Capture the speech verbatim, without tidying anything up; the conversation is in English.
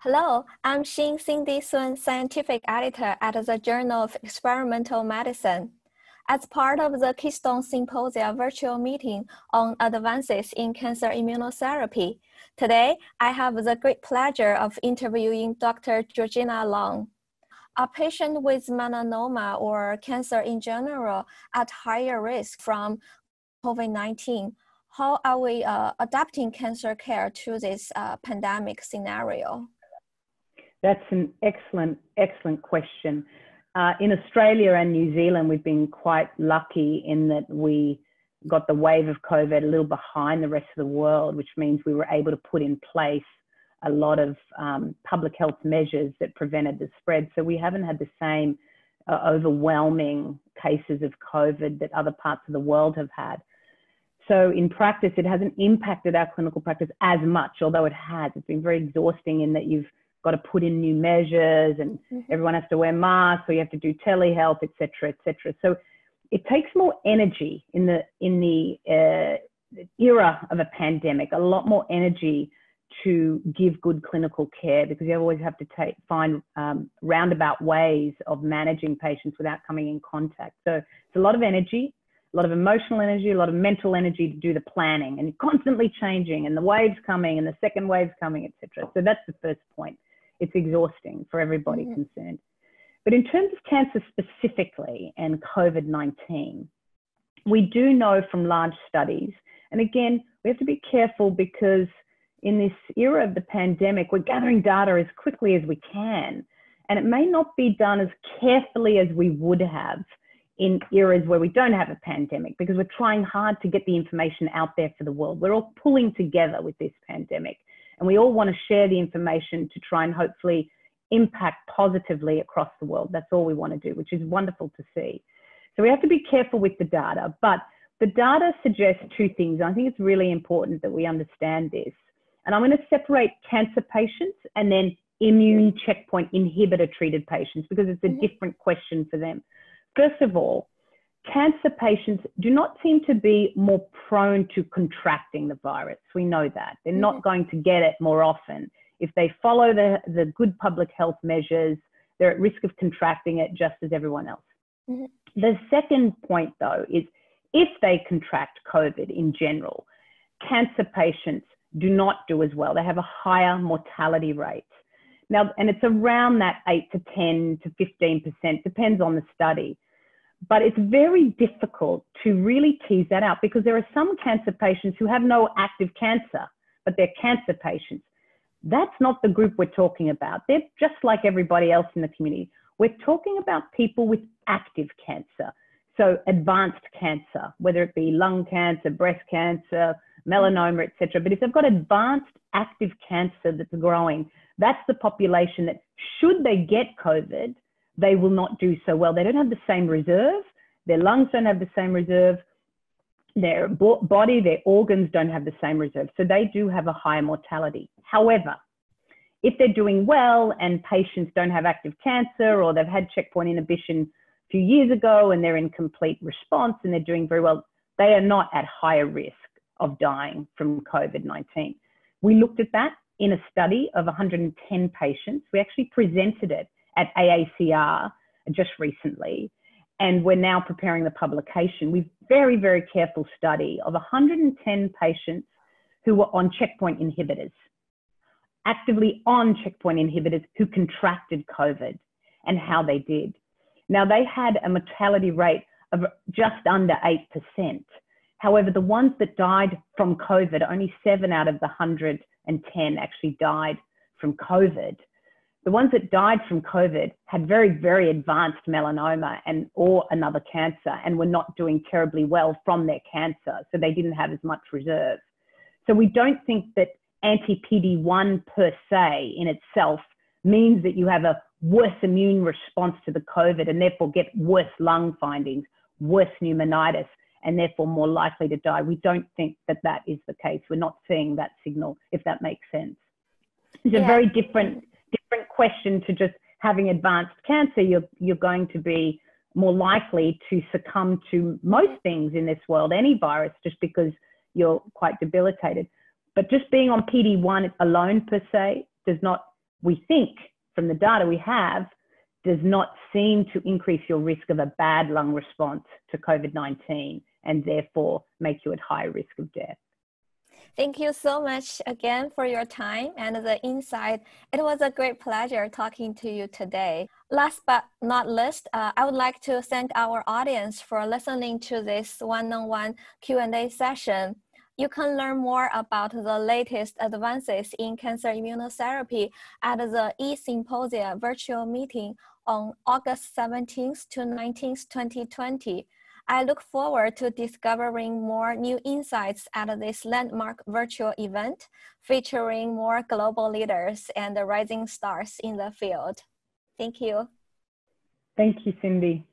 Hello, I'm Xin Cindy Sun, scientific editor at the Journal of Experimental Medicine. As part of the Keystone Symposia virtual meeting on advances in cancer immunotherapy, today I have the great pleasure of interviewing Doctor Georgina Long. Are patients with melanoma or cancer in general at higher risk from COVID nineteen? How are we uh, adapting cancer care to this uh, pandemic scenario? That's an excellent, excellent question. Uh, in Australia and New Zealand, we've been quite lucky in that we got the wave of COVID a little behind the rest of the world, which means we were able to put in place a lot of um, public health measures that prevented the spread. So we haven't had the same uh, overwhelming cases of COVID that other parts of the world have had. So in practice, it hasn't impacted our clinical practice as much, although it has. It's been very exhausting in that you've got to put in new measures and mm-hmm. everyone has to wear masks, or you have to do telehealth, et cetera, et cetera. So it takes more energy in the, in the uh, era of a pandemic, a lot more energy to give good clinical care, because you always have to take, find um, roundabout ways of managing patients without coming in contact. So it's a lot of energy, a lot of emotional energy, a lot of mental energy to do the planning, and constantly changing, and the wave's coming and the second wave's coming, et cetera. So that's the first point. It's exhausting for everybody mm-hmm. concerned. But in terms of cancer specifically and COVID nineteen, we do know from large studies, and again, we have to be careful because in this era of the pandemic, we're gathering data as quickly as we can, and it may not be done as carefully as we would have in eras where we don't have a pandemic, because we're trying hard to get the information out there for the world. We're all pulling together with this pandemic, and we all want to share the information to try and hopefully impact positively across the world. That's all we want to do, which is wonderful to see. So we have to be careful with the data, but the data suggests two things. I think it's really important that we understand this. And I'm going to separate cancer patients and then immune checkpoint inhibitor treated patients, because it's a different question for them. First of all, cancer patients do not seem to be more prone to contracting the virus. We know that. They're not going to get it more often. If they follow the, the good public health measures, they're at risk of contracting it just as everyone else. Mm-hmm. The second point, though, is if they contract COVID in general, cancer patients do not do as well. They have a higher mortality rate. Now, and it's around that eight to ten to fifteen percent, depends on the study. But it's very difficult to really tease that out, because there are some cancer patients who have no active cancer, but they're cancer patients. That's not the group we're talking about. They're just like everybody else in the community. We're talking about people with active cancer, so advanced cancer, whether it be lung cancer, breast cancer, melanoma, et cetera. But if they've got advanced active cancer that's growing, that's the population that, should they get COVID, they will not do so well. They don't have the same reserve. Their lungs don't have the same reserve. Their body, their organs don't have the same reserve. So they do have a higher mortality. However, if they're doing well and patients don't have active cancer, or they've had checkpoint inhibition a few years ago and they're in complete response and they're doing very well, they are not at higher risk of dying from COVID nineteen. We looked at that in a study of one hundred and ten patients. We actually presented it at A A C R just recently, and we're now preparing the publication. We've very, very careful study of one hundred and ten patients who were on checkpoint inhibitors, actively on checkpoint inhibitors, who contracted COVID, and how they did. Now, they had a mortality rate of just under eight percent. However, the ones that died from COVID, only seven out of the one hundred and ten actually died from COVID. The ones that died from COVID had very, very advanced melanoma and or another cancer, and were not doing terribly well from their cancer. So they didn't have as much reserve. So we don't think that anti P D one per se in itself means that you have a worse immune response to the COVID, and therefore get worse lung findings, worse pneumonitis, and therefore more likely to die. We don't think that that is the case. We're not seeing that signal, if that makes sense. It's yeah. a very different, different question to just having advanced cancer. You're, you're going to be more likely to succumb to most things in this world, any virus, just because you're quite debilitated. But just being on P D one alone per se does not we think from the data we have does not seem to increase your risk of a bad lung response to COVID nineteen and therefore make you at high risk of death. Thank you so much again for your time and the insight. It was a great pleasure talking to you today. Last but not least, uh, I would like to thank our audience for listening to this one-on-one Q and A session. You can learn more about the latest advances in cancer immunotherapy at the eSymposia virtual meeting on August seventeenth to nineteenth, twenty twenty. I look forward to discovering more new insights at this landmark virtual event, featuring more global leaders and rising stars in the field. Thank you. Thank you, Cindy.